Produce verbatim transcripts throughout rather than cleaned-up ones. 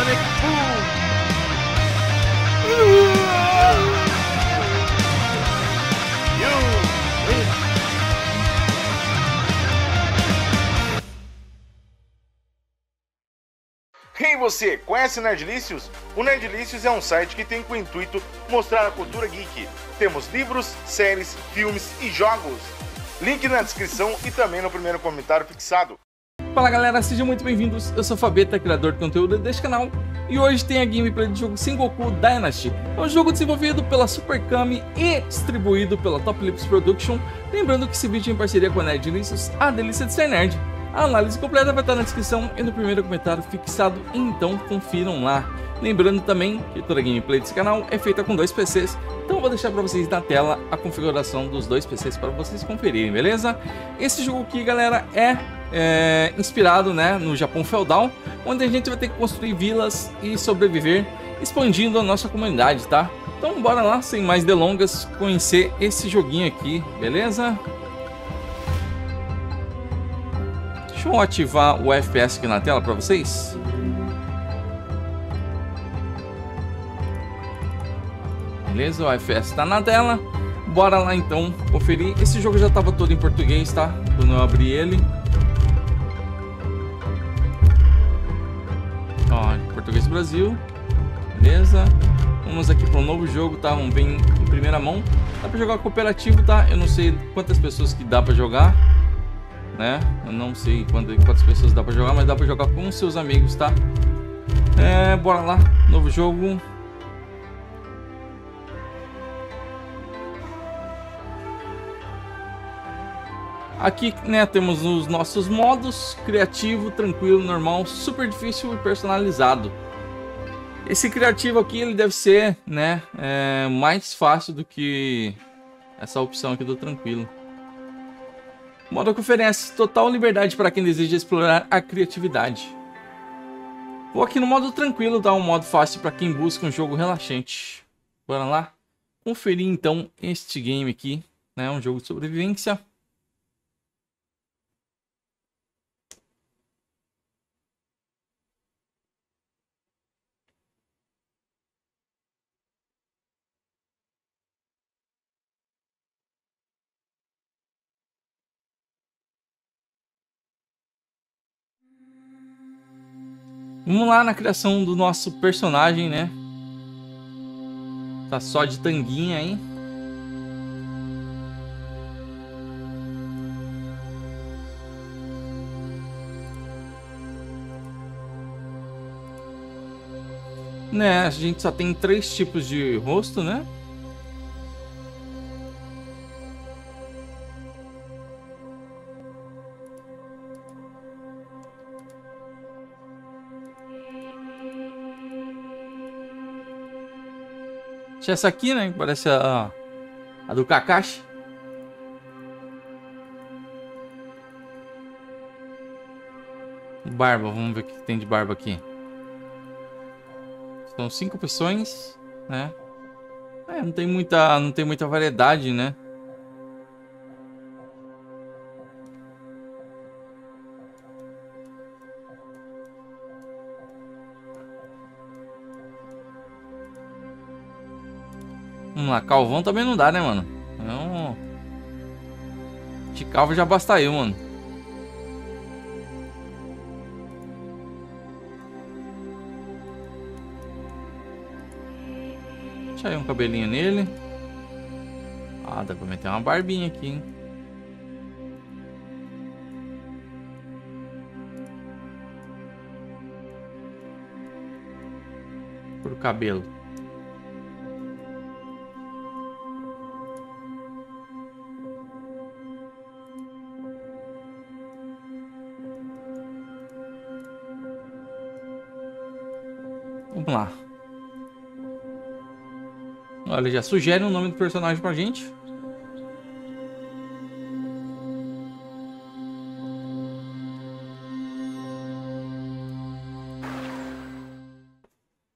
Sonic Boom! You win! Quem você conhece Nerdlicious? O Nerdlicious é um site que tem como intuito mostrar a cultura geek. Temos livros, séries, filmes e jogos. Link na descrição e também no primeiro comentário fixado. Fala galera, sejam muito bem-vindos, eu sou o Fabeta, criador de conteúdo deste canal, e hoje tem a gameplay do jogo Sengoku Dynasty. É um jogo desenvolvido pela Super Kami e distribuído pela Top Lips Production, lembrando que esse vídeo é em parceria com a Nerdlicious, a delícia de ser nerd. A análise completa vai estar na descrição e no primeiro comentário fixado, então confiram lá. Lembrando também que toda a gameplay desse canal é feita com dois P Cs, então eu vou deixar para vocês na tela a configuração dos dois P Cs para vocês conferirem, beleza? Esse jogo aqui, galera, é... É, inspirado, né, no Japão feudal, onde a gente vai ter que construir vilas e sobreviver, expandindo a nossa comunidade, tá? Então bora lá, sem mais delongas, conhecer esse joguinho aqui, beleza? Deixa eu ativar o F P S aqui na tela pra vocês. Beleza, o F P S tá na tela. Bora lá então conferir. Esse jogo já tava todo em português, tá? Quando eu abri ele, Português Brasil, beleza? Vamos aqui para um novo jogo, tá? Vamos bem em primeira mão. Dá para jogar cooperativo, tá? Eu não sei quantas pessoas que dá para jogar, né? Eu não sei quantas, quantas pessoas dá para jogar, mas dá para jogar com seus amigos, tá? É, bora lá, novo jogo. Aqui, né, temos os nossos modos: criativo, tranquilo, normal, super difícil e personalizado. Esse criativo aqui, ele deve ser, né, é, mais fácil do que essa opção aqui do tranquilo. O modo que oferece total liberdade para quem deseja explorar a criatividade. Vou aqui no modo tranquilo, dá um modo fácil para quem busca um jogo relaxante. Bora lá conferir então este game aqui, né, um jogo de sobrevivência. Vamos lá na criação do nosso personagem, né? Tá só de tanguinha aí. Né, a gente só tem três tipos de rosto, né? Tinha essa aqui, né? Parece a, a do Kakashi. Barba, vamos ver o que tem de barba aqui. São cinco opções, né? É, não tem muita, não tem muita variedade, né? Vamos lá, calvão também não dá, né, mano? Então, de calvo já basta eu, mano. Deixa aí um cabelinho nele. Ah, dá pra meter uma barbinha aqui, hein? Pro cabelo. Vamos lá. Olha, já sugere o nome do personagem pra gente.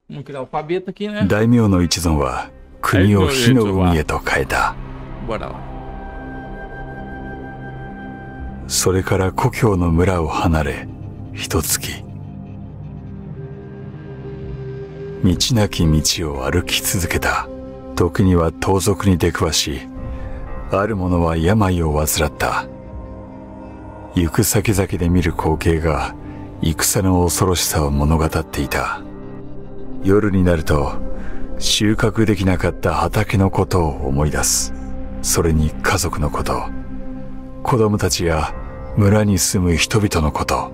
Vamos criar o alfabeto aqui, né? Daimyo no Ichizan wa kuni o hi no umi e to kaeta. Bora lá. Sore kara kokyou no mura o hanare hitotsuki. 道なき道を歩き続けた。時には盗賊に出くわし、ある者は病を患った。行く先々で見る光景が戦の恐ろしさを物語っていた。夜になると収穫できなかった畑のことを思い出す。それに家族のこと、子供たちや村に住む人々のこと、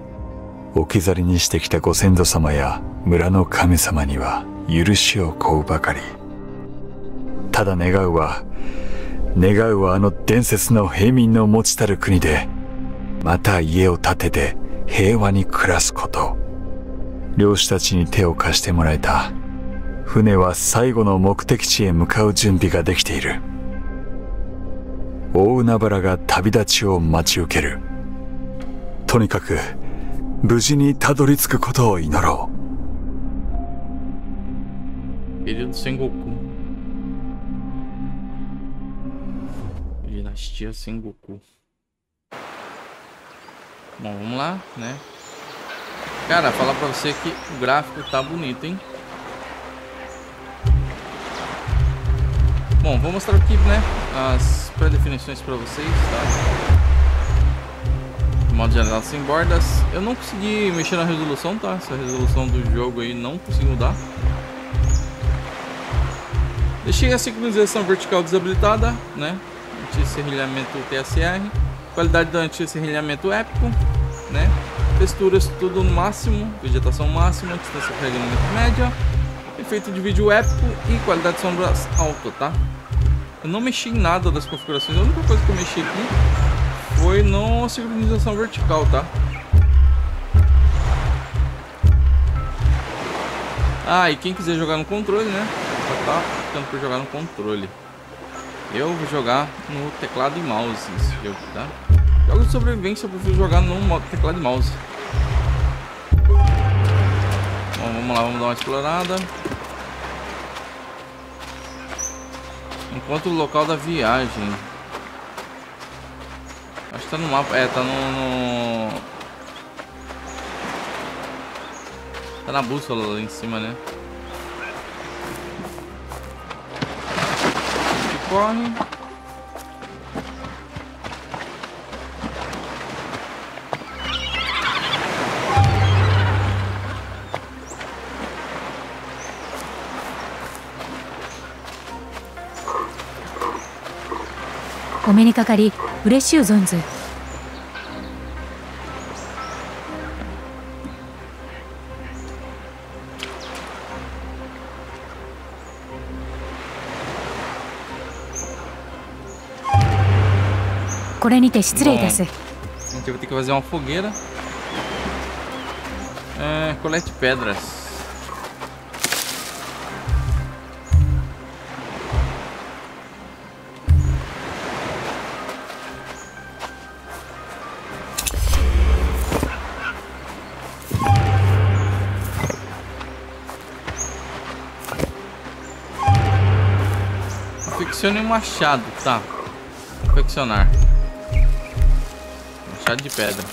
置き去りにしてきたご先祖様や村の神様には許しを請うばかり。ただ願うは、願うはあの伝説の平民の持ちたる国で、また家を建てて平和に暮らすこと。漁師たちに手を貸してもらえた。船は最後の目的地へ向かう準備ができている。大海原が旅立ちを待ち受ける。とにかく無事にたどり着くことを祈ろう。Filho do Sengoku. Dinastia Sengoku. Bom, vamos lá, né? Cara, falar pra você que o gráfico tá bonito, hein? Bom, vou mostrar aqui, né? As pré-definições pra vocês, tá? De modo geral, sem bordas. Eu não consegui mexer na resolução, tá? Essa resolução do jogo aí não consegui mudar. Deixei a sincronização vertical desabilitada, né? Anti-serrilhamento T S R. Qualidade do anti-serrilhamento épico, né? Texturas tudo no máximo, vegetação máxima, distância para elemento média, efeito de vídeo épico e qualidade de sombras alta, tá? Eu não mexi em nada das configurações, a única coisa que eu mexi aqui foi na sincronização vertical, tá? Ah, e quem quiser jogar no controle, né? Já tá optando por jogar no controle. Eu vou jogar no teclado e mouse esse jogo, tá? Jogo de sobrevivência eu prefiro jogar no modo teclado e mouse. Bom, vamos lá, vamos dar uma explorada. Enquanto o local da viagem. Acho que tá no mapa. É, tá no... no... Tá na bússola lá em cima, né? Corre. O me ni kakari, ureshii zonzu. Bom, a gente vai ter que fazer uma fogueira. É, colete pedras. Confeccione um machado, tá? Confeccionar de pedra.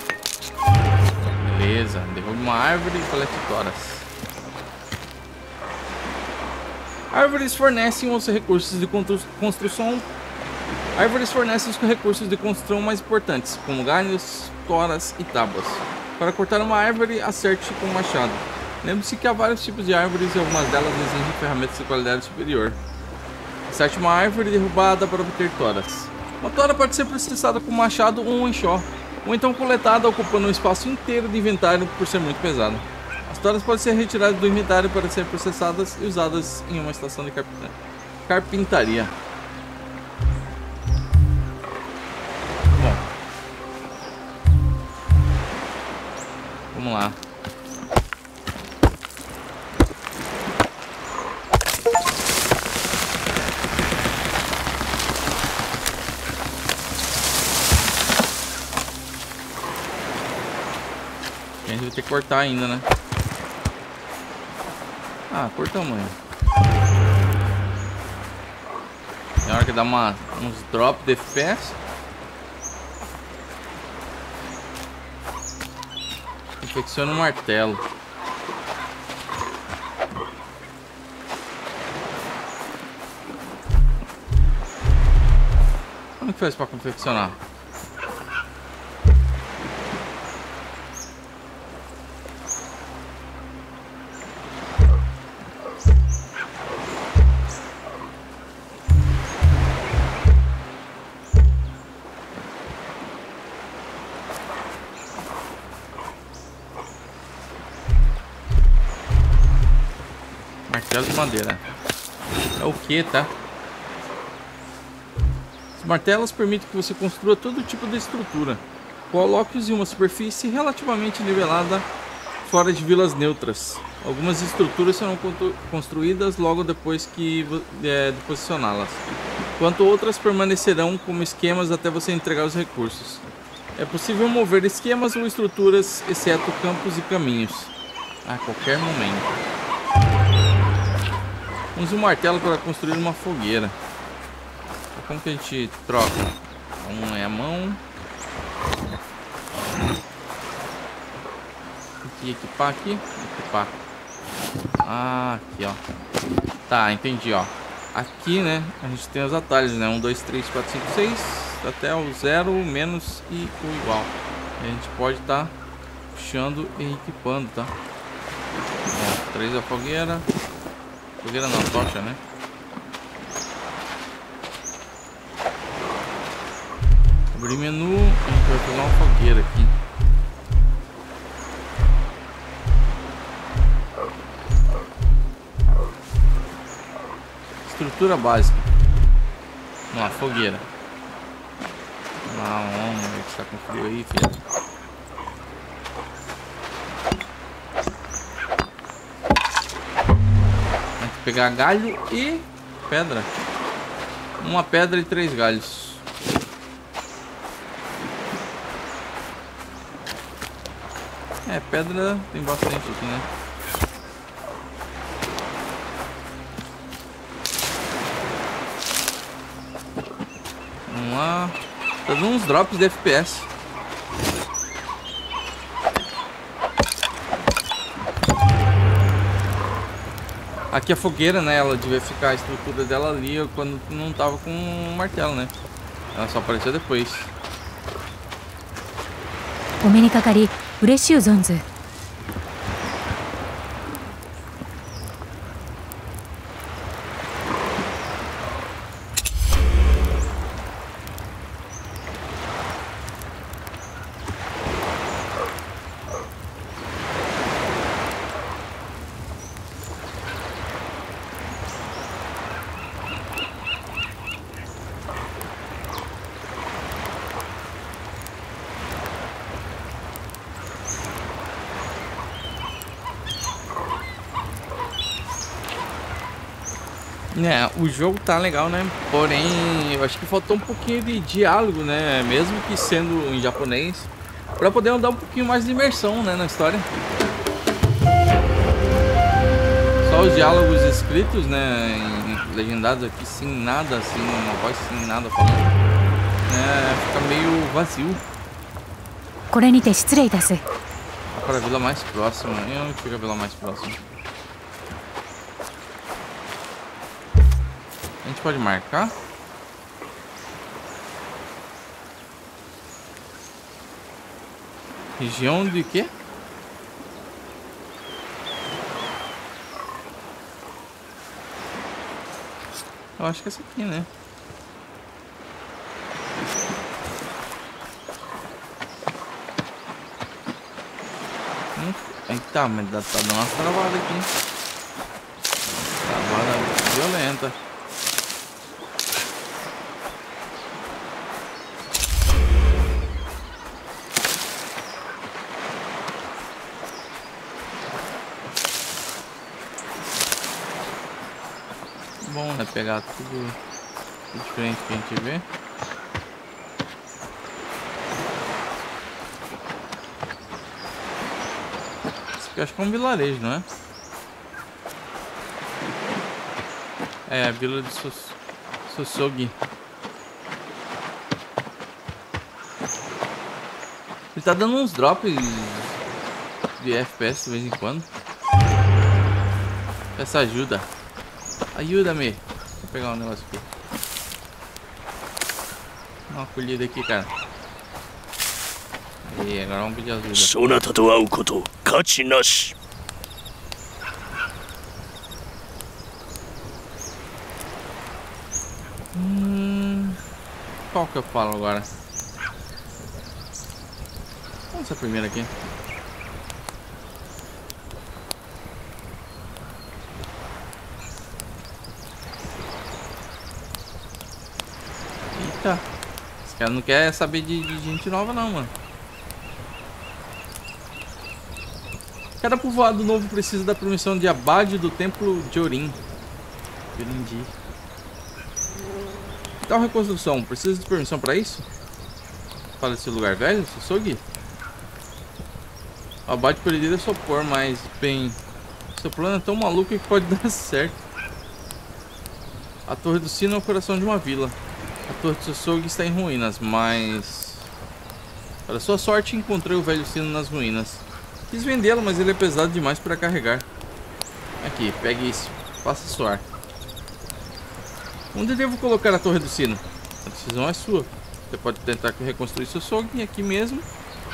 Beleza, derruba uma árvore e colete toras. Árvores fornecem os recursos de construção. Árvores fornecem os recursos de construção mais importantes, como galhos, toras e tábuas. Para cortar uma árvore, acerte com um machado. Lembre-se que há vários tipos de árvores e algumas delas exigem ferramentas de qualidade superior. Acerte uma árvore derrubada para obter toras. Uma tora pode ser processada com machado ou um enxó, ou então coletada ocupando um espaço inteiro de inventário por ser muito pesada. As toras podem ser retiradas do inventário para serem processadas e usadas em uma estação de carpintaria. Bom, vamos lá. Tem que cortar ainda, né? Ah, corta amanhã. Na hora que dá uma, uns drop de F P S. Confecciona um martelo. Como que faz pra confeccionar? Martelo de madeira. É o que, tá? Os martelos permitem que você construa todo tipo de estrutura. Coloque-os em uma superfície relativamente nivelada, fora de vilas neutras. Algumas estruturas serão construídas logo depois que é, de posicioná-las, enquanto outras permanecerão como esquemas até você entregar os recursos. É possível mover esquemas ou estruturas, exceto campos e caminhos, a qualquer momento. Use um martelo para construir uma fogueira. Como que a gente troca? Um é a mão. Aqui, equipar aqui. Equipar. Ah, aqui, ó. Tá, entendi, ó. Aqui, né, a gente tem os atalhos, né? um, dois, três, quatro, cinco, seis. Até o zero, menos e o igual. A gente pode estar tá puxando e equipando, tá? três a fogueira. Fogueira na tocha, né? Abrir menu, a gente vai pegar uma fogueira aqui. Estrutura básica. Vamos lá, fogueira. Vamos lá, vamos ver que está com frio aí, filho. Pegar galho e pedra. Uma pedra e três galhos. É, pedra tem bastante aqui, né? Vamos lá. Tá dando uns drops de F P S. Aqui a fogueira, né, ela devia ficar a estrutura dela ali quando não tava com um martelo, né? Ela só apareceu depois. É, o jogo tá legal, né? Porém, eu acho que faltou um pouquinho de diálogo, né? Mesmo que sendo em japonês, pra poder dar um pouquinho mais de imersão, né, na história. Só os diálogos escritos, né? Em, legendados aqui, sem nada, assim, uma voz sem nada falando. É, fica meio vazio. Vá para a vila mais próxima. E onde fica a vila mais próxima? A gente pode marcar. Região de quê? Eu acho que é essa aqui, né? Hum, eita, mas tá dando uma travada aqui. Travada violenta. Vai pegar tudo diferente que a gente vê. Isso aqui acho que é um vilarejo, não é? É, a vila de Sos... Sossogi. Ele tá dando uns drops de F P S de vez em quando. Essa ajuda. Ajuda-me. Vou pegar um negócio aqui. uma colhida aqui, cara. E agora vamos pedir ajuda. Sonata to ao koto, kachi nashi. Hum, qual que eu falo agora? Vamos essa primeira aqui. Eita, esse cara não quer saber de, de gente nova não, mano. Cada povoado novo precisa da permissão de abade do templo de Orin. Entendi. Tal reconstrução, precisa de permissão para isso? Fala desse lugar velho, Sossogi. O abate perdido é sopor, mas bem... Seu plano é tão maluco que pode dar certo. A torre do sino é o coração de uma vila. A torre de Sossogi está em ruínas, mas... Para sua sorte, encontrei o velho sino nas ruínas. Quis vendê-lo, mas ele é pesado demais para carregar. Aqui, pegue isso. Faça soar. Onde devo colocar a torre do sino? A decisão é sua. Você pode tentar reconstruir seu Sossogi aqui mesmo,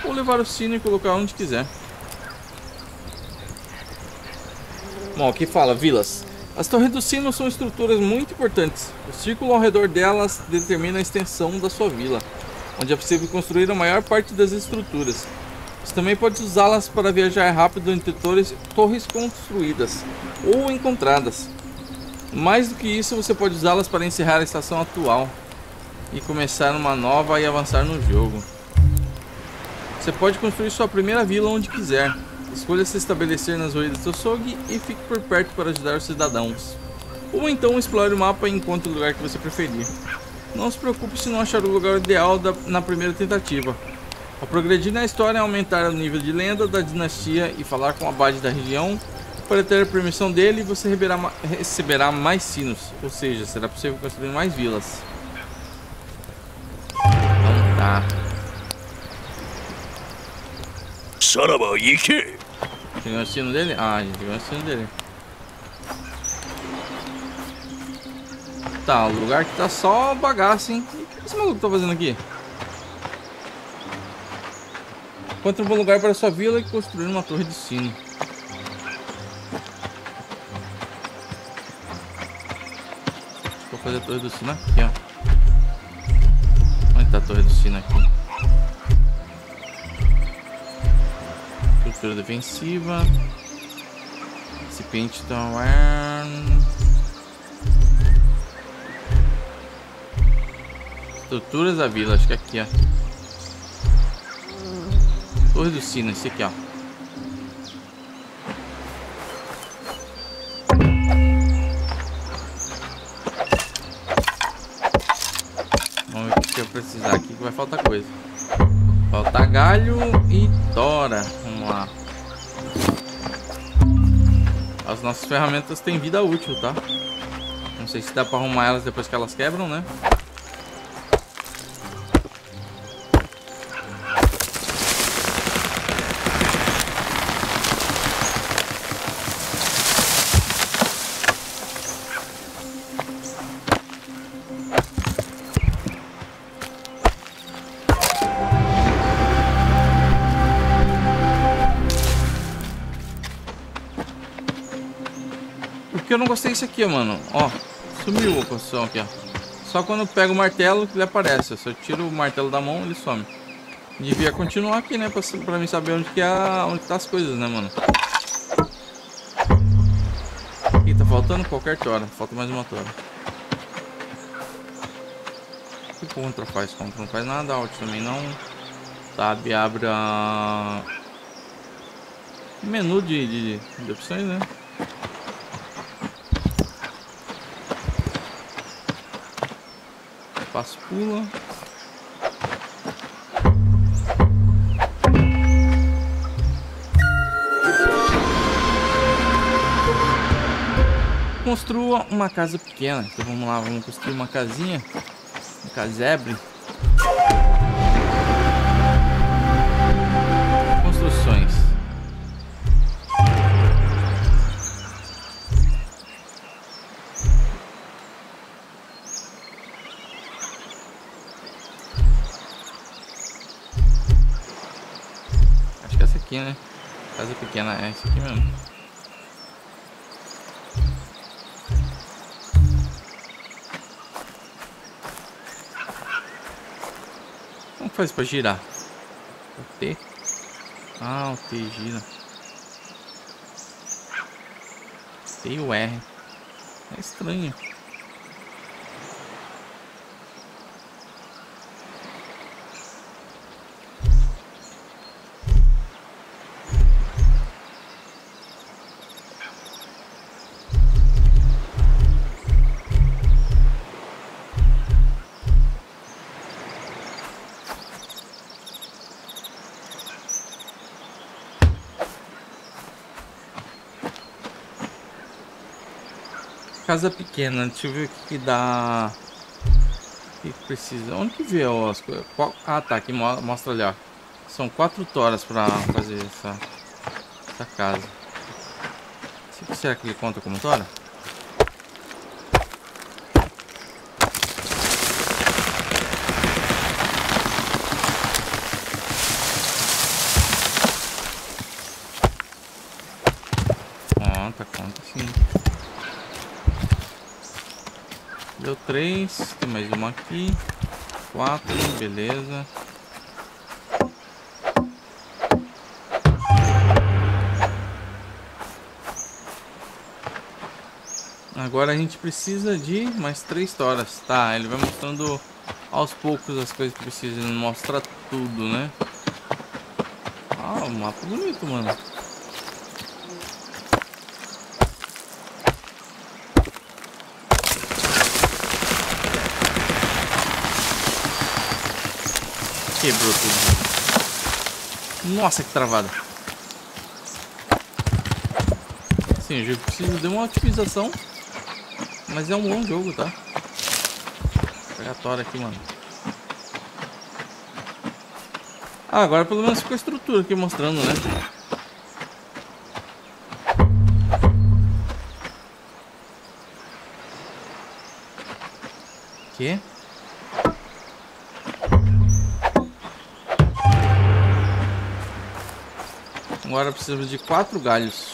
ou levar o sino e colocar onde quiser. Bom, aqui fala vilas. As torres do sino são estruturas muito importantes. O círculo ao redor delas determina a extensão da sua vila, onde é possível construir a maior parte das estruturas. Você também pode usá-las para viajar rápido entre torres, torres construídas ou encontradas. Mais do que isso, você pode usá-las para encerrar a estação atual e começar uma nova e avançar no jogo. Você pode construir sua primeira vila onde quiser. Escolha se estabelecer nas ruínas do Sossogi e fique por perto para ajudar os cidadãos. Ou então explore o mapa e encontre o lugar que você preferir. Não se preocupe se não achar o lugar ideal da, na primeira tentativa. Ao progredir na história, aumentar o nível de lenda da dinastia e falar com o abade da região, para ter a permissão dele, você receberá mais sinos, ou seja, será possível construir mais vilas. Então tá. Tem o sino dele? Ah, a gente tem o sino dele. Tá, o lugar que tá só bagaço, hein? O que esse maluco tá fazendo aqui? Encontre um bom lugar para sua vila e construir uma torre de sino. Vou fazer a torre do sino aqui, ó. Onde tá a torre do sino aqui? Estrutura defensiva. Recipiente tower. Estruturas da vila, acho que é aqui, ó. Torre do sino, esse aqui, ó. Vamos ver o que eu precisar aqui, que vai faltar coisa. Falta galho e tora. Vamos lá. As nossas ferramentas têm vida útil, tá? Não sei se dá pra arrumar elas depois que elas quebram, né? Eu não gostei disso aqui, mano. Ó, sumiu a construção aqui, ó. Só quando eu pego o martelo que ele aparece. Se eu tiro o martelo da mão, ele some. Devia continuar aqui, né? Pra, pra mim saber onde que é, onde tá as coisas, né, mano? Aqui tá faltando qualquer tora. Falta mais uma tora. O que contra faz? Contra não faz nada. Alt também não. Tab abre a... menu de, de, de opções, né? Passo, pula. Construa uma casa pequena. Então vamos lá, vamos construir uma casinha. Um casebre. Construções. aqui, né? Casa pequena, é isso aqui mesmo. Como faz pra girar? O T? Ah, o T gira. T e o R. É estranho. Casa pequena, deixa eu ver o que, que dá. O que, que precisa? Onde que vê as coisas? Qual... Ah, tá, aqui mostra ali, ó. São quatro toras pra fazer essa, essa casa. Será que ele conta como tora? Conta, conta sim. Deu três, tem mais uma aqui, quatro, beleza. Agora a gente precisa de mais três toras, tá? Ele vai mostrando aos poucos as coisas que precisa, ele não mostra tudo, né? Ah, um mapa bonito, mano. Quebrou tudo. Nossa, que travada. Sim, o jogo precisa de uma otimização. Mas é um bom jogo, tá? Vou pegar a tora aqui, mano. Ah, agora pelo menos ficou a estrutura aqui mostrando, né? Que? Agora precisamos de quatro galhos.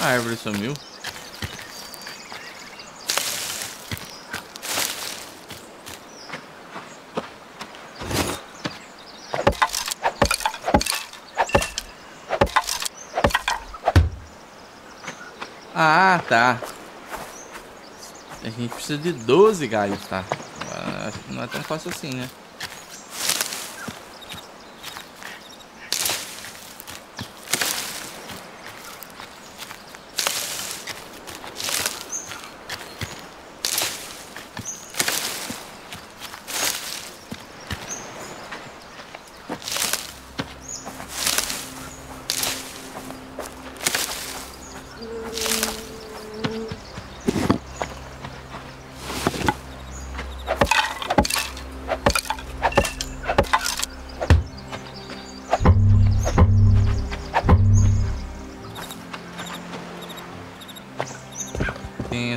A árvore sumiu. Ah, tá. A gente precisa de doze galhos, tá? Acho que não é tão fácil assim, né?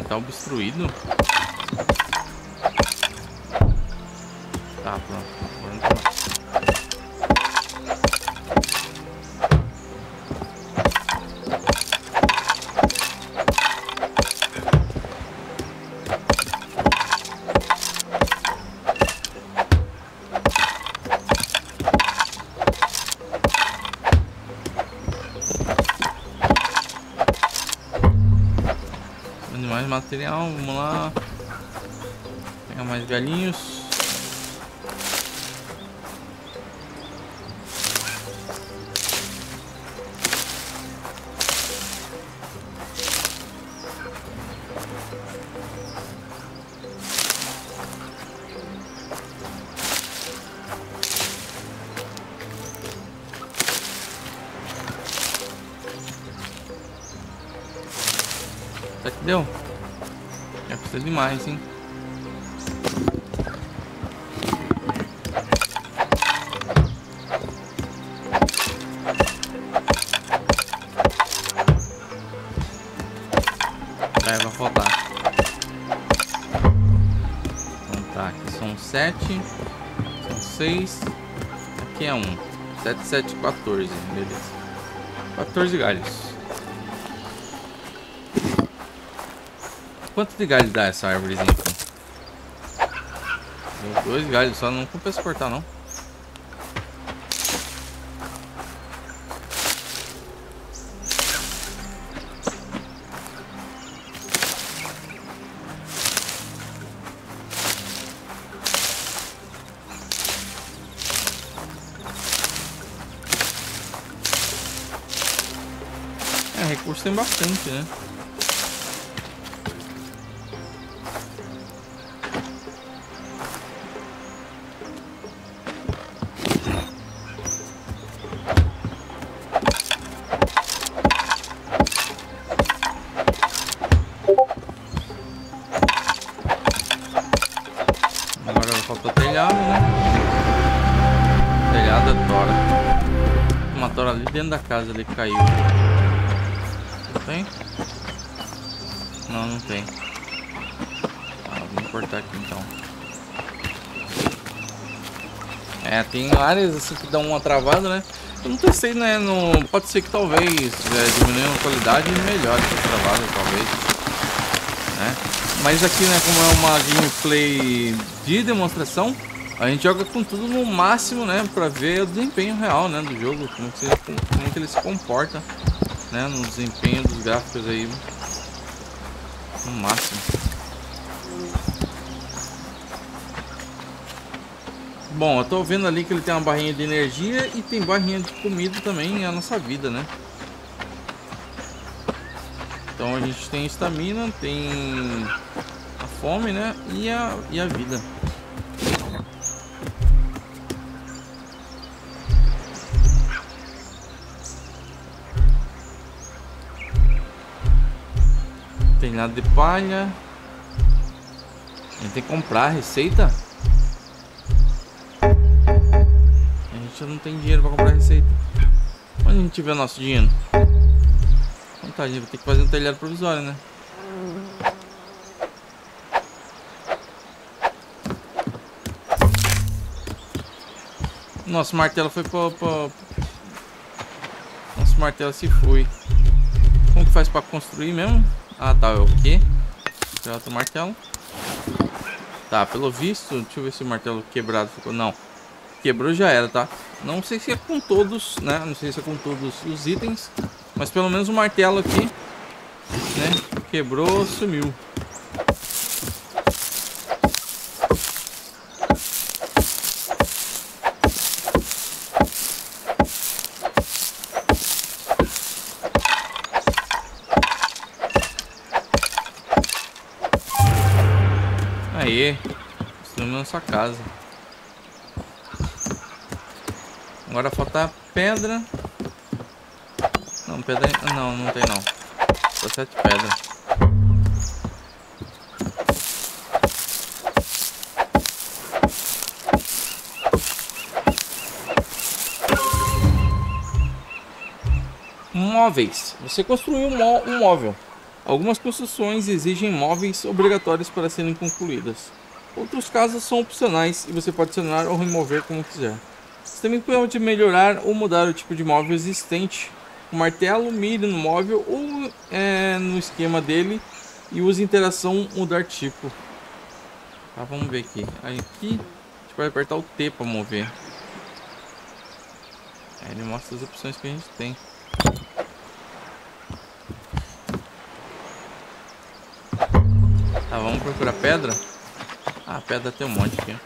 Tá obstruído. Tá, pronto. Material, vamos lá. Pegar mais galinhos. Tá que deu? Já precisa de mais, hein? É, vai faltar. são seis, aqui é um, sete, sete, quatorze, beleza, quatorze galhos. Quanto de galho dá essa árvorezinha aqui? Deu dois galhos, só não compensa cortar não. Recurso tem bastante, né? Agora falta telhado, né? Telhado é tora. Uma tora ali dentro da casa, ele caiu. Tem? Não, não tem. Ah, vamos cortar aqui então. É, tem áreas assim que dão uma travada, né? Eu não testei, né? Não... Pode ser que talvez é, diminuindo a qualidade e melhore essa travada, talvez. Né? Mas aqui, né? Como é uma gameplay de demonstração, a gente joga com tudo no máximo, né? Pra ver o desempenho real, né? Do jogo, como que, se... como que ele se comporta. Né, no desempenho dos gráficos aí no máximo. Bom, eu tô vendo ali que ele tem uma barrinha de energia e tem barrinha de comida também, é a nossa vida, né? Então a gente tem estamina, tem a fome, né, e a, e a vida. Nada de palha. A gente tem que comprar a receita. A gente não tem dinheiro para comprar a receita. Onde a gente vê o nosso dinheiro? Então tá, a gente vai ter que fazer um telhado provisório, né? Nosso martelo foi para... Pra... Nosso martelo se foi. Como que faz para construir mesmo? Ah, tá, é o que? Tirar o martelo. Tá, pelo visto, deixa eu ver se o martelo quebrado ficou. Não, quebrou já era, tá? Não sei se é com todos, né? Não sei se é com todos os itens, mas pelo menos o martelo aqui, né? Quebrou, sumiu. Aê, estamos na sua casa. Agora falta pedra. Não, pedra. Não, não tem não. Só sete pedras. Móveis. Você construiu um móvel. Algumas construções exigem móveis obrigatórios para serem concluídas. Outros casos são opcionais e você pode adicionar ou remover como quiser. Você também pode melhorar ou mudar o tipo de móvel existente. O martelo, mira no móvel ou é, no esquema dele e usa interação mudar tipo. Tá, vamos ver aqui. Aí aqui a gente vai apertar o T para mover. Aí ele mostra as opções que a gente tem. Tá, vamos procurar pedra. Ah, pedra tem um monte aqui.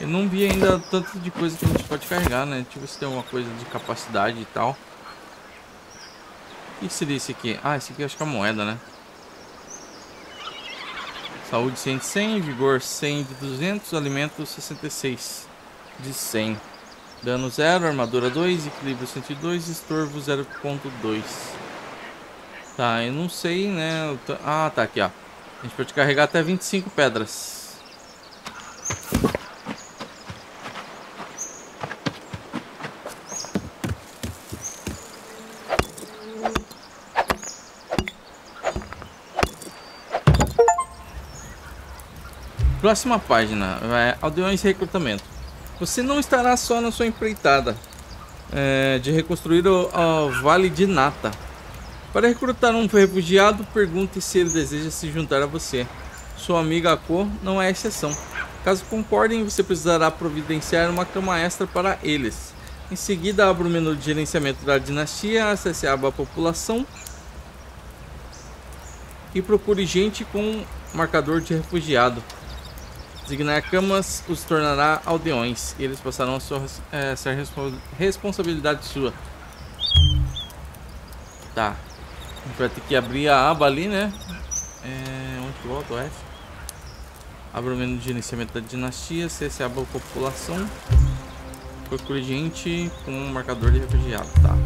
Eu não vi ainda tanto de coisa que a gente pode carregar, né? Deixa eu ver se tem alguma coisa de capacidade e tal. O que seria esse aqui? Ah, esse aqui acho que é a moeda, né? Saúde cem de cem, vigor cem de duzentos, alimento sessenta e seis de cem. Dano zero, armadura dois, equilíbrio cento e dois, estorvo zero ponto dois. Tá, eu não sei, né? Ah, tá aqui, ó. A gente pode carregar até vinte e cinco pedras. Próxima página, é, aldeões e recrutamento. Você não estará só na sua empreitada é, de reconstruir o, o Vale de Nata. Para recrutar um refugiado, pergunte se ele deseja se juntar a você. Sua amiga Ako não é exceção. Caso concordem, você precisará providenciar uma cama extra para eles. Em seguida, abra o menu de gerenciamento da dinastia, acesse a aba população e procure gente com marcador de refugiado. Designar camas os tornará aldeões e eles passarão a sua, é, ser responsabilidade sua. Tá, a gente vai ter que abrir a aba ali, né? É, onde que volta o F? Abra o menu de gerenciamento da dinastia, acesse a aba população. Procure gente com um marcador de refugiado, tá?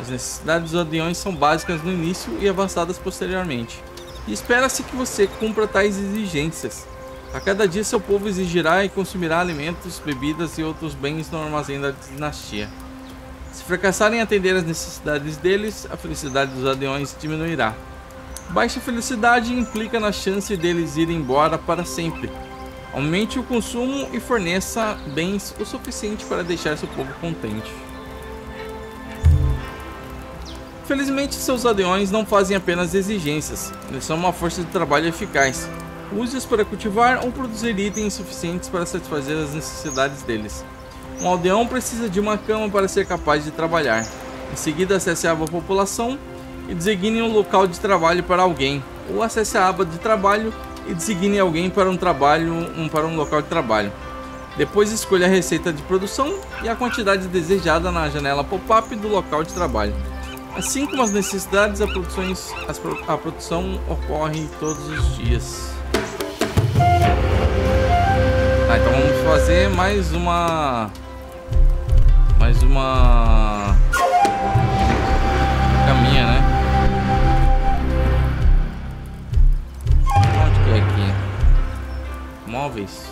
As necessidades dos aldeões são básicas no início e avançadas posteriormente. E espera-se que você cumpra tais exigências. A cada dia seu povo exigirá e consumirá alimentos, bebidas e outros bens no armazém da dinastia. Se fracassarem em atender às necessidades deles, a felicidade dos aldeões diminuirá. Baixa felicidade implica na chance deles irem embora para sempre. Aumente o consumo e forneça bens o suficiente para deixar seu povo contente. Felizmente, seus aldeões não fazem apenas exigências, eles são uma força de trabalho eficaz. Use-os para cultivar ou produzir itens suficientes para satisfazer as necessidades deles. Um aldeão precisa de uma cama para ser capaz de trabalhar. Em seguida, acesse a aba população e designe um local de trabalho para alguém, ou acesse a aba de trabalho e designe alguém para um trabalho, um, para um local de trabalho. Depois escolha a receita de produção e a quantidade desejada na janela pop-up do local de trabalho. Assim como as necessidades, a, produções, as, a produção ocorre todos os dias. Ah, então vamos fazer mais uma... Mais uma... caminha, né? Móveis.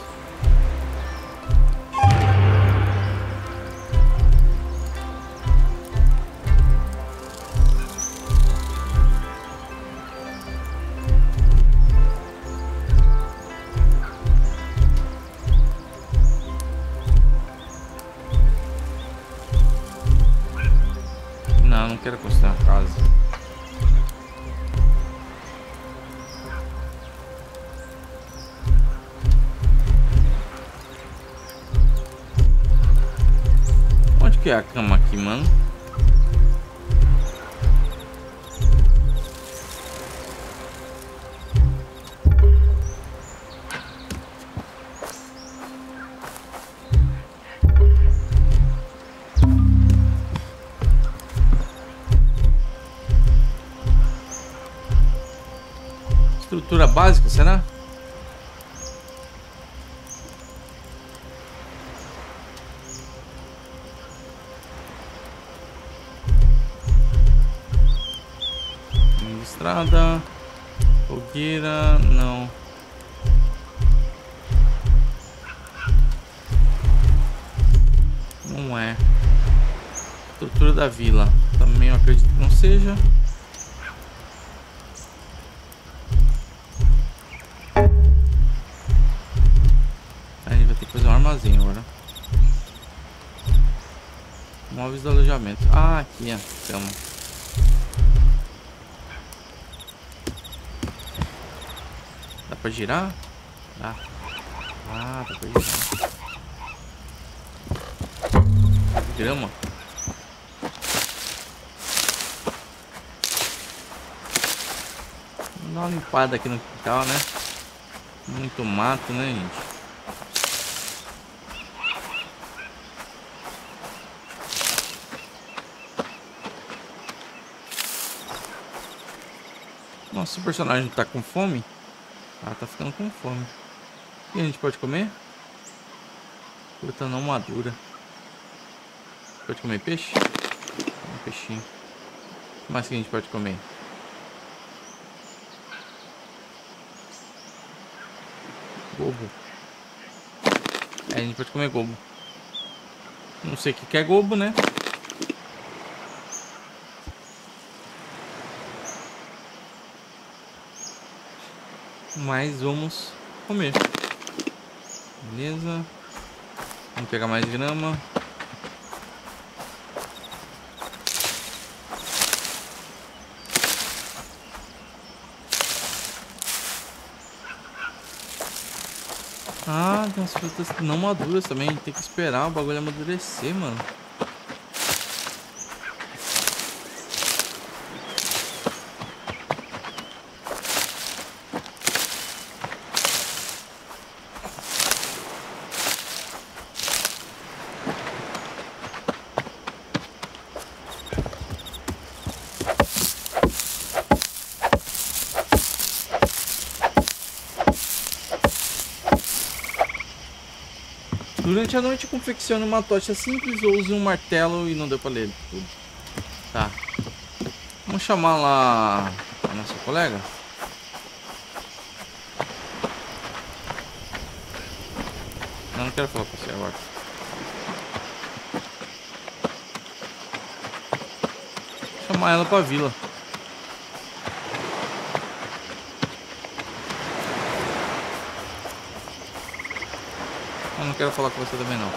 Não, não quero construir uma casa. Que é a cama aqui, mano? Estrutura básica, será? Estrada, fogueira, não. Não é. Estrutura da vila, também eu acredito que não seja. A gente vai ter que fazer um armazém agora. Móveis de alojamento. Ah, aqui, ó. Calma. Para girar? Ah, ah dá para girar. Grama. Vamos dar uma limpada aqui no quintal, né? Muito mato, né, gente? Nossa, o personagem tá com fome? Ah, tá ficando com fome. O que a gente pode comer? Fruta não madura. Pode comer peixe? Um peixinho. O que mais que a gente pode comer? Gobo. É, a gente pode comer gobo. Não sei o que é gobo, né? Mas vamos comer. Beleza. Vamos pegar mais grama. Ah, tem umas frutas não maduras também. Tem que esperar o bagulho amadurecer, mano. Durante a noite confeccione uma tocha simples ou use um martelo e não deu pra ler tudo. Tá. Vamos chamar lá a nossa colega. Não, não quero falar com você agora. Vou chamar ela pra vila. Eu não quero falar com você também não.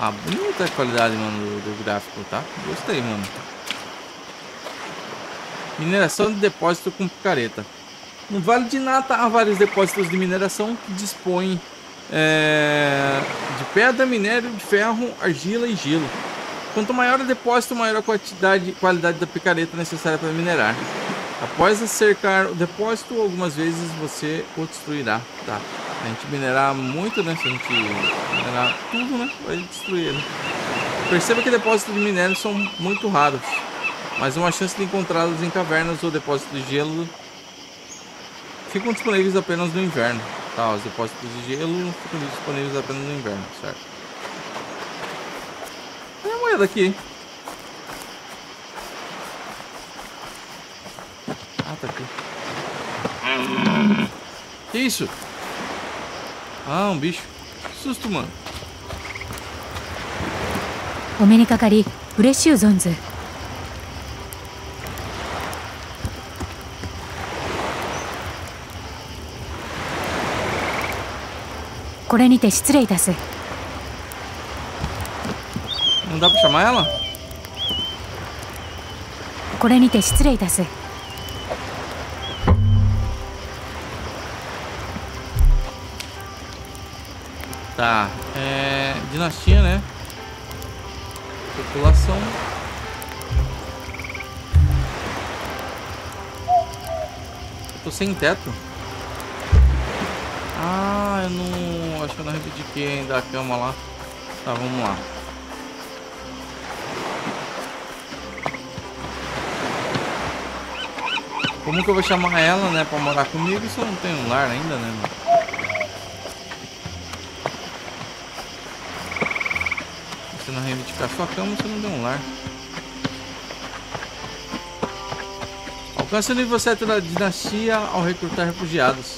Ah, bonita a qualidade, mano, do, do gráfico, tá? Gostei, mano. Mineração de depósito com picareta. No Vale de Nata há vários depósitos de mineração que dispõem é, de pedra, minério, de ferro, argila e gelo. Quanto maior o depósito, maior a quantidade, qualidade da picareta necessária para minerar. Após acercar o depósito, algumas vezes você o destruirá. Tá. A gente minerar muito, né? Se a gente minerar tudo, né? Vai destruir, né? Perceba que depósitos de minérios são muito raros. Mas uma chance de encontrá-los em cavernas ou depósitos de gelo ficam disponíveis apenas no inverno. Tá, os depósitos de gelo ficam disponíveis apenas no inverno, certo? Tem a moeda aqui. Aqui. Que isso? Ah, um bicho. Que susto, mano. Não dá pra chamar ela? Tá, é... dinastia, né? População. Eu tô sem teto. Ah, eu não... acho que eu não reivindiquei ainda a cama lá. Tá, vamos lá. Como que eu vou chamar ela, né? Pra morar comigo, se eu não tenho um lar ainda, né? Não reivindicar sua cama, você não deu um lar. Alcança o nível sete da dinastia ao recrutar refugiados.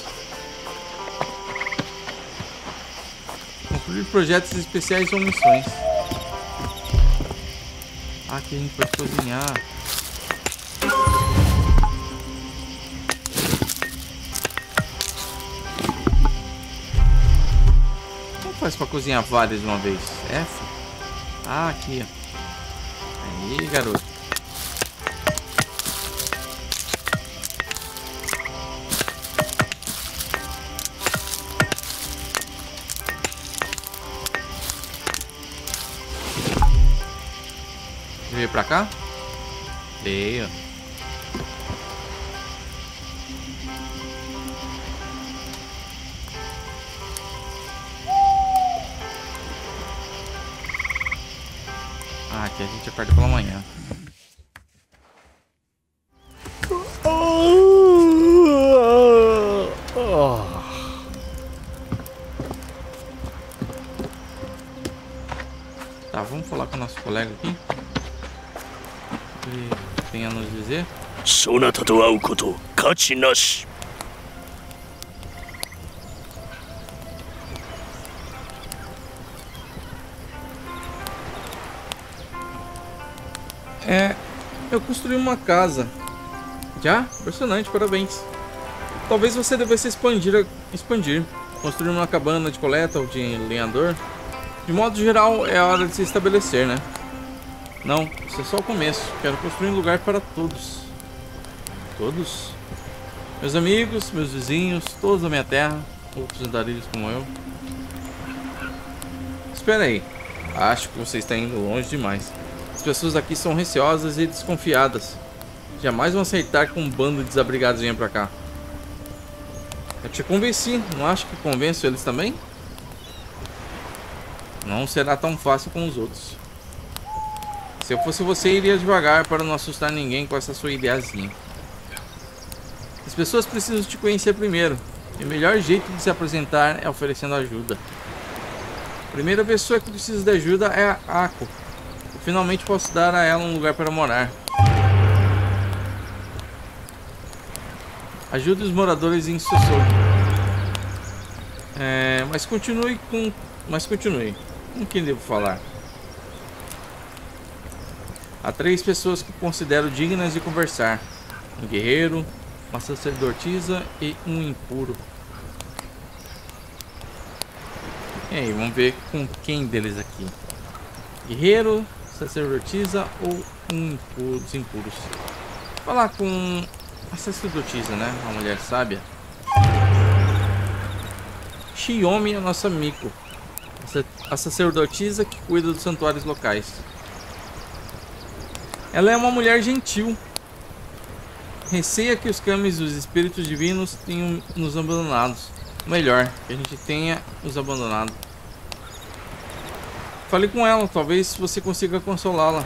Concluir projetos especiais ou missões. Ah, aqui a gente pode cozinhar. Como faz pra cozinhar várias de uma vez? F? Ah, aqui, ó. Aí, garoto. Veio pra cá? Veio. Que a gente acorda pela manhã. Tá, vamos falar com o nosso colega aqui. O que ele tem a nos dizer? Sonata to ao koto, kachi nashi. É, eu construí uma casa. Já? Impressionante, parabéns. Talvez você devesse expandir, expandir, construir uma cabana de coleta ou de lenhador. De modo geral, é a hora de se estabelecer, né? Não, isso é só o começo. Quero construir um lugar para todos. Todos? Meus amigos, meus vizinhos, todos da minha terra, outros andarilhos como eu. Espera aí. Acho que você está indo longe demais. As pessoas aqui são receosas e desconfiadas. Jamais vão aceitar que um bando de desabrigados venha pra cá. Eu te convenci. Não acho que convenço eles também? Não será tão fácil com os outros. Se eu fosse você, iria devagar para não assustar ninguém com essa sua ideiazinha. As pessoas precisam te conhecer primeiro. E o melhor jeito de se apresentar é oferecendo ajuda. A primeira pessoa que precisa de ajuda é a Ako. Eu finalmente posso dar a ela um lugar para morar. Ajude os moradores em Sossogi. É, mas continue com... Mas continue. Com quem devo falar? Há três pessoas que considero dignas de conversar. Um guerreiro, uma sacerdotisa e um impuro. E aí, vamos ver com quem deles aqui. Guerreiro, sacerdotisa ou um impuro, os impuros. Vou falar com a sacerdotisa, né? Uma mulher sábia. Shiyomi é nosso amigo. A sacerdotisa que cuida dos santuários locais. Ela é uma mulher gentil. Receia que os Kamis, os espíritos divinos, tenham nos abandonado. Melhor, que a gente tenha os abandonado. Fale com ela, talvez você consiga consolá-la.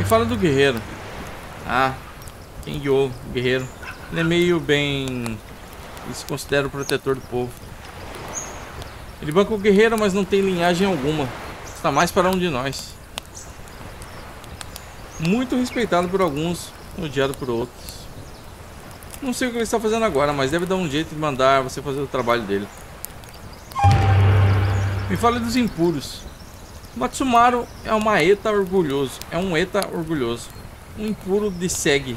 E fala do guerreiro. Ah, quem guiou o guerreiro? Ele é meio bem... Ele se considera o protetor do povo. Ele banca o guerreiro, mas não tem linhagem alguma. Está mais para um de nós. Muito respeitado por alguns, odiado por outros. Não sei o que ele está fazendo agora, mas deve dar um jeito de mandar você fazer o trabalho dele. Me fala dos impuros. Matsumaru é uma eta orgulhoso. É um eta orgulhoso. Um impuro de Seg.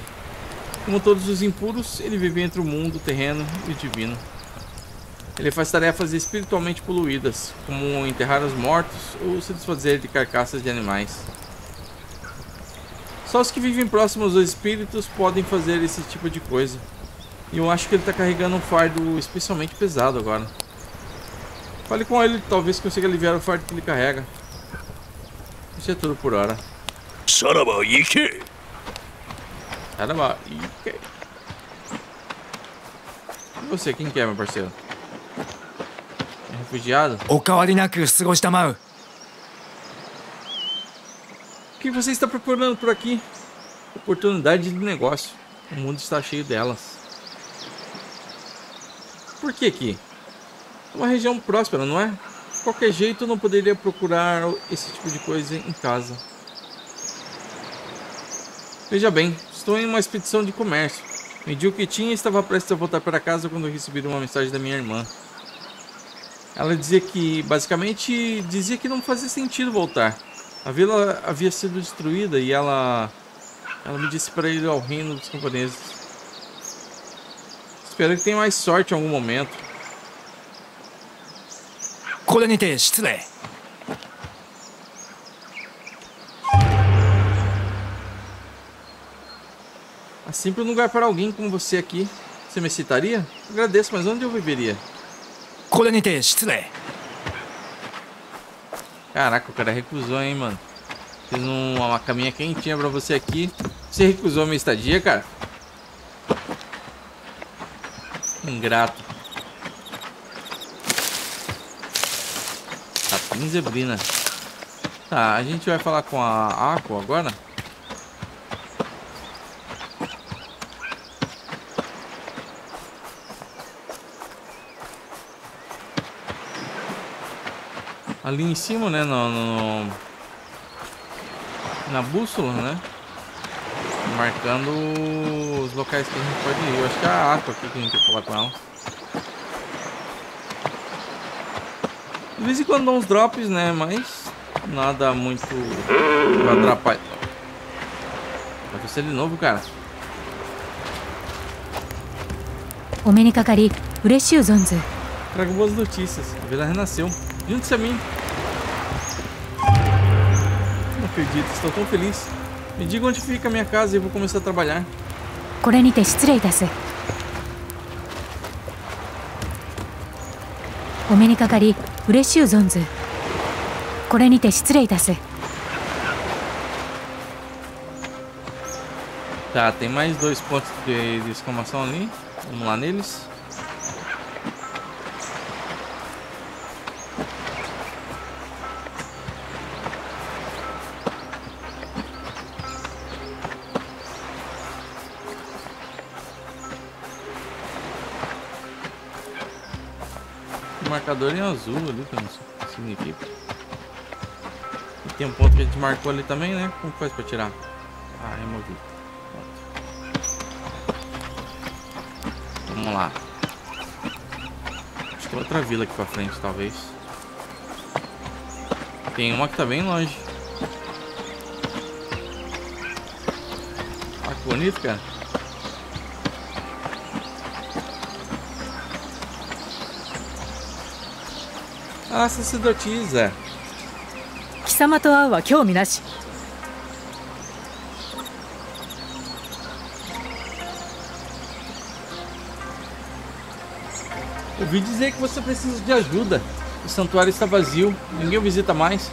Como todos os impuros, ele vive entre o mundo, o terreno e o divino. Ele faz tarefas espiritualmente poluídas, como enterrar os mortos ou se desfazer de carcaças de animais. Só os que vivem próximos aos espíritos podem fazer esse tipo de coisa. E eu acho que ele está carregando um fardo especialmente pesado agora. Fale com ele, talvez consiga aliviar o fardo que ele carrega. Isso é tudo por hora. Caramba, okay. E você, quem que é, meu parceiro? É refugiado? O que você está procurando por aqui? Oportunidade de negócio. O mundo está cheio delas. Por que aqui? É uma região próspera, não é? De qualquer jeito, eu não poderia procurar esse tipo de coisa em casa. Veja bem. Estou em uma expedição de comércio. Medi o que tinha e estava prestes a voltar para casa quando recebi uma mensagem da minha irmã. Ela dizia que, basicamente, dizia que não fazia sentido voltar. A vila havia sido destruída e ela, ela me disse para ir ao reino dos camponeses. Espero que tenha mais sorte em algum momento. Sempre um lugar para alguém como você aqui. Você me citaria? Agradeço, mas onde eu viveria? Caraca, o cara recusou, hein, mano. Fiz uma caminha quentinha pra você aqui. Você recusou a minha estadia, cara? Ingrato. Capim zebrina. Tá, a gente vai falar com a Ako agora. Ali em cima, né, no, no, na bússola, né, marcando os locais que a gente pode ir. Eu acho que é a água aqui que a gente tem que falar com ela. De vez em quando dá uns drops, né, mas nada muito atrapalha. Vai ser de novo, cara. Trago boas notícias. A vila renasceu. Junte-se a mim. Não acredito, estou tão feliz. Me diga onde fica a minha casa e eu vou começar a trabalhar. Tá, tem mais dois pontos de, de exclamação ali. Vamos lá neles. Marcador em azul ali, que eu não sei o que significa. E tem um ponto que a gente marcou ali também, né? Como faz pra tirar? Ah, removi. Pronto. Vamos lá. Acho que é outra vila aqui pra frente, talvez. Tem uma que tá bem longe. Olha que bonito, cara. Ah, sacerdotisa. Ouvi dizer que você precisa de ajuda. O santuário está vazio, ninguém o visita mais.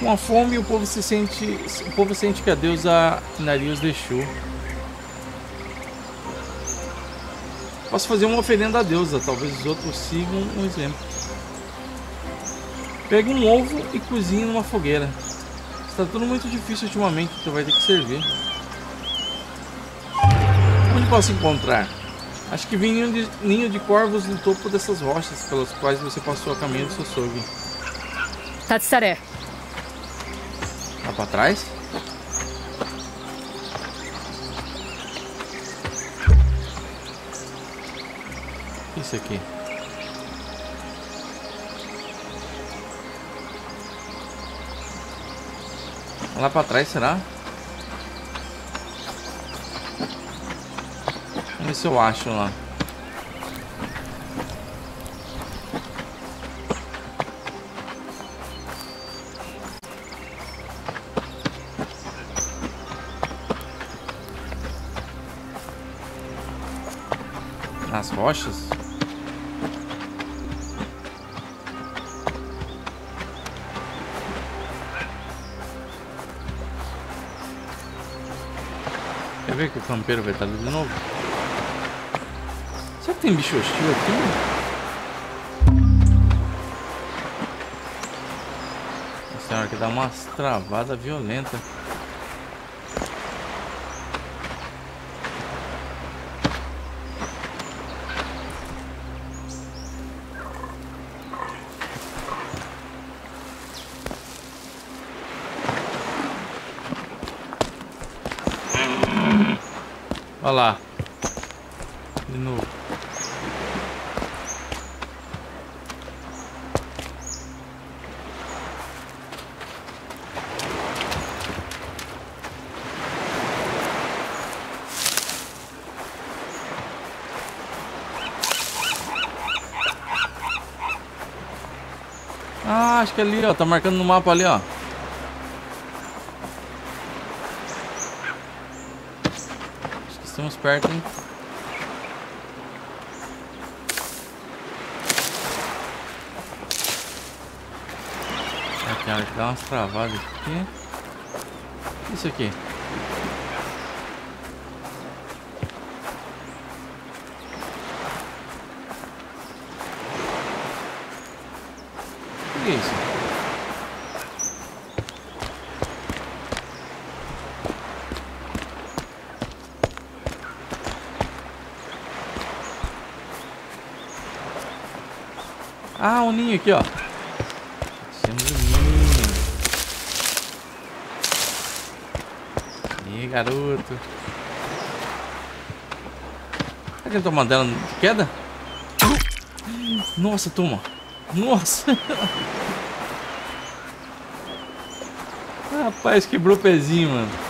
Com a fome, o povo se sente, o povo sente que a deusa Nari os deixou. Posso fazer uma oferenda à deusa, talvez os outros sigam um exemplo. Pega um ovo e cozinha numa fogueira. Está tudo muito difícil ultimamente, então vai ter que servir. Onde posso encontrar? Acho que vi ninho de, ninho de corvos no topo dessas rochas pelas quais você passou a caminho do Sossogi. Tatsare. Lá para trás? Isso aqui. Lá pra trás, será? Vamos ver se eu acho lá. Nas rochas? Quer ver que o campeiro vai estar ali de novo? Será que tem bicho hostil aqui? Nossa senhora, que dá umas travadas violentas. Olha lá, de novo. Ah, acho que ali, ó, tá marcando no mapa ali, ó. Estamos perto, hein? Aqui, olha, dá umas travadas aqui. Isso aqui. O que é isso? Ah, um ninho aqui, ó. Temos um ninho. Ih, garoto. Será que eu tô mandando de queda? Nossa, toma. Nossa. Rapaz, quebrou o pezinho, mano.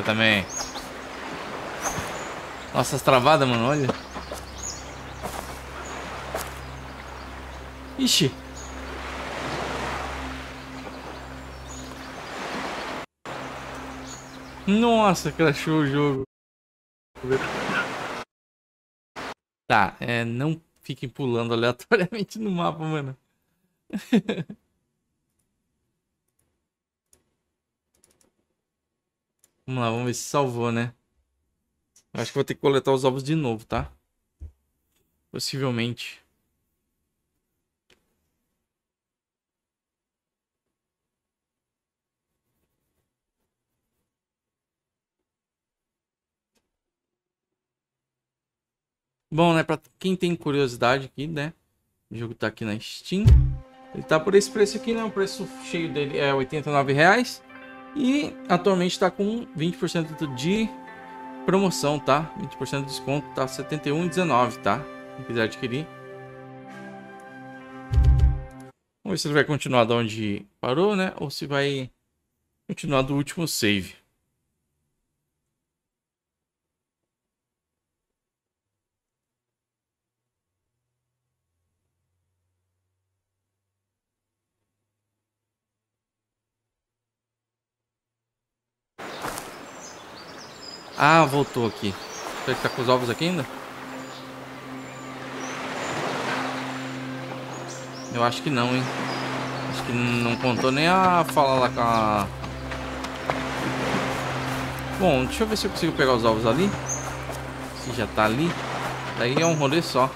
outra também. Nossa, as travadas, mano, olha. Ixi. Nossa, crashou o jogo. Tá, é, não fiquem pulando aleatoriamente no mapa, mano. Vamos lá, vamos ver se salvou, né? Acho que vou ter que coletar os ovos de novo, tá? Possivelmente. Bom, né, pra quem tem curiosidade aqui, né, o jogo tá aqui na Steam. Ele tá por esse preço aqui, né, o preço cheio dele é oitenta e nove reais. E atualmente tá com vinte por cento de promoção, tá, vinte por cento de desconto, tá setenta e um reais e dezenove centavos, tá, quem quiser adquirir. Vamos ver se ele vai continuar de onde parou, né, ou se vai continuar do último save. Ah, voltou aqui. Será que tá com os ovos aqui ainda? Eu acho que não, hein? Acho que não contou nem a fala lá com a... Bom, deixa eu ver se eu consigo pegar os ovos ali. Se já tá ali. Daí é um rolê só.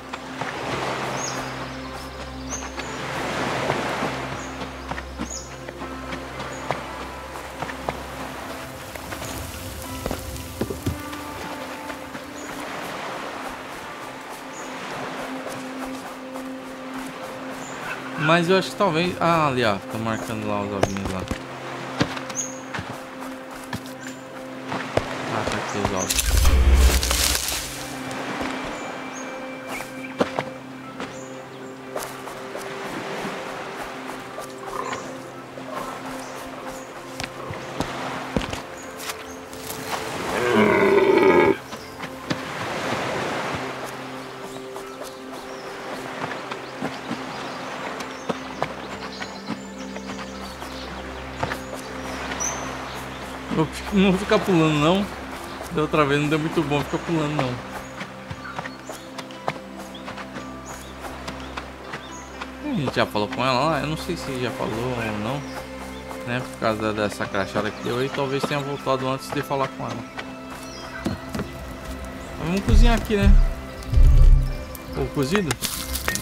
Mas eu acho que talvez... Ah, ali, ó. Tô marcando lá os ovinhos lá. Ah, tá aqui os ovos. Não vou ficar pulando, não. Da outra vez não deu muito bom ficar pulando, não. A gente já falou com ela lá. Eu não sei se já falou ou não, né? Por causa dessa crachada que deu aí. Talvez tenha voltado antes de falar com ela. Mas vamos cozinhar aqui, né? O cozido.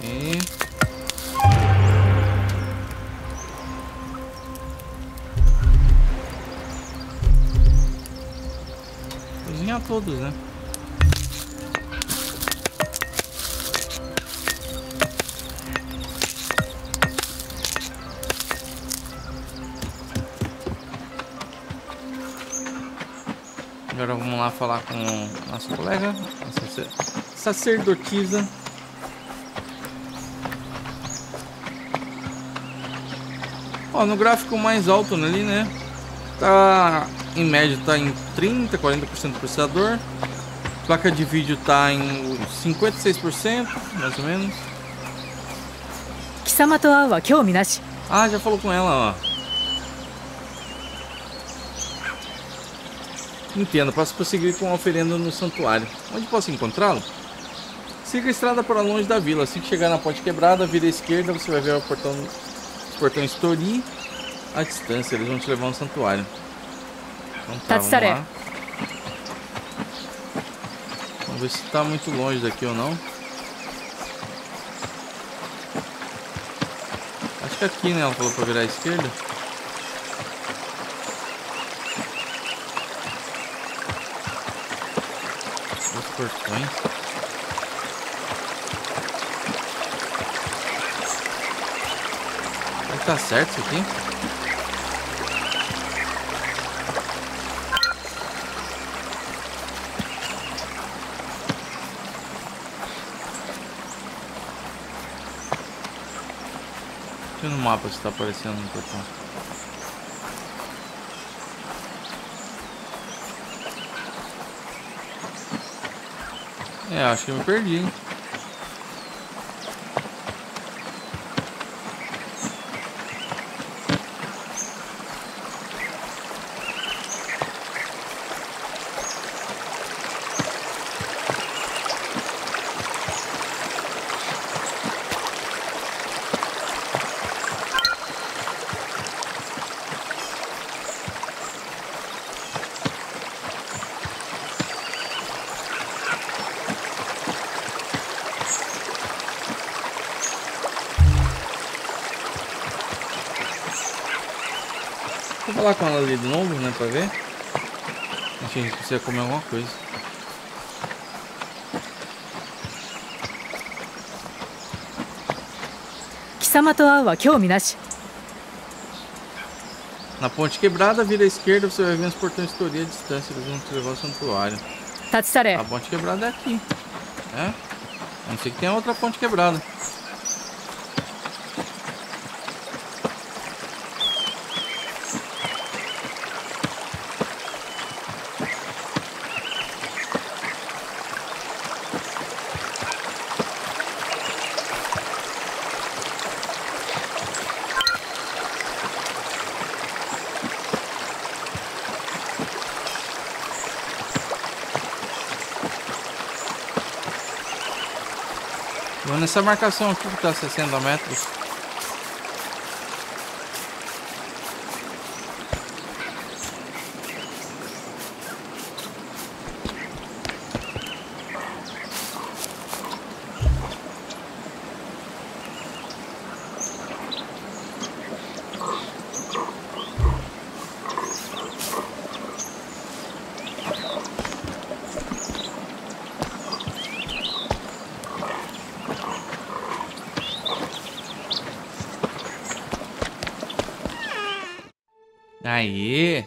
E... a todos, né? Agora vamos lá falar com nossa colega, a sacerdotisa. Ó, no gráfico mais alto ali, né? Tá... Em média está em trinta, quarenta por cento do processador. Placa de vídeo está em cinquenta e seis por cento, mais ou menos. Ah, já falou com ela, ó. Entendo, posso prosseguir com a oferenda no santuário. Onde posso encontrá-lo? Siga a estrada para longe da vila. Assim que chegar na ponte quebrada, vira à esquerda. Você vai ver o portão, os portões Tori à distância. Eles vão te levar ao santuário. Então tá, vamos lá. Vamos ver se tá muito longe daqui ou não. Acho que aqui, né? Ela falou pra virar à esquerda. Os portões. Será que tá certo isso aqui? No mapa se tá aparecendo no portão. É, acho que eu me perdi, hein? Vou falar com ela ali de novo, né, pra ver. Acho que a gente precisa comer alguma coisa. Na ponte quebrada, vira à esquerda, você vai ver os portões de toria à distância, eles vão te levar ao santuário. A ponte quebrada é aqui, né? A não ser que tenha outra ponte quebrada. Nessa marcação aqui que tá sessenta metros. Aí.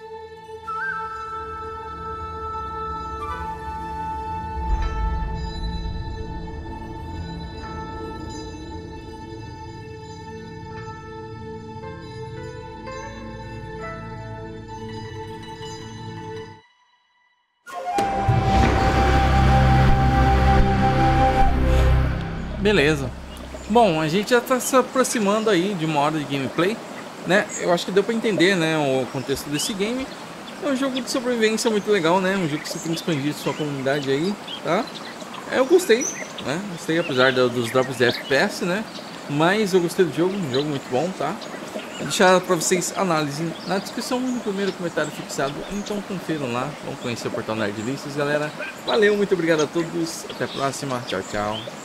Beleza. Bom, a gente já está se aproximando aí de uma hora de gameplay, né? Eu acho que deu para entender, né, o contexto desse game. É um jogo de sobrevivência muito legal, né? Um jogo que você tem que expandir sua comunidade aí, tá? Eu gostei, né? Gostei, apesar do, dos drops de F P S, né? Mas eu gostei do jogo, um jogo muito bom, tá? Vou deixar para vocês a análise na descrição, no primeiro comentário fixado. Então confiram lá, vão conhecer o portal Nerdlicious, galera. Valeu, muito obrigado a todos, até a próxima, tchau, tchau.